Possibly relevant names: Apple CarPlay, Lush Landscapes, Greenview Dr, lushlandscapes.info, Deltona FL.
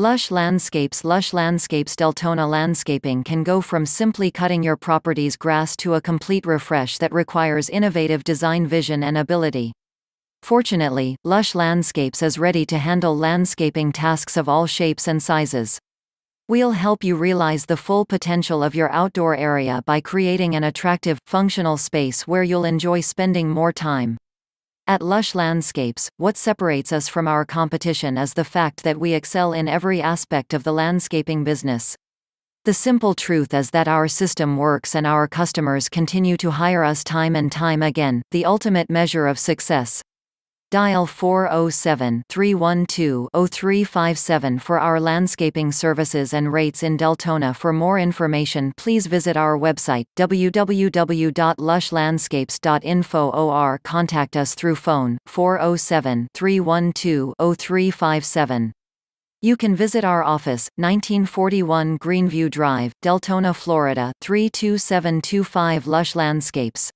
Lush Landscapes. Lush Landscapes Deltona landscaping can go from simply cutting your property's grass to a complete refresh that requires innovative design vision and ability. Fortunately, Lush Landscapes is ready to handle landscaping tasks of all shapes and sizes. We'll help you realize the full potential of your outdoor area by creating an attractive, functional space where you'll enjoy spending more time. At Lush Landscapes, what separates us from our competition is the fact that we excel in every aspect of the landscaping business. The simple truth is that our system works and our customers continue to hire us time and time again, the ultimate measure of success. Dial 407-312-0357 for our landscaping services and rates in Deltona. For more information, please visit our website www.lushlandscapes.info or contact us through phone 407-312-0357. You can visit our office, 1941 Greenview Drive, Deltona, Florida 32725. Lush Landscapes.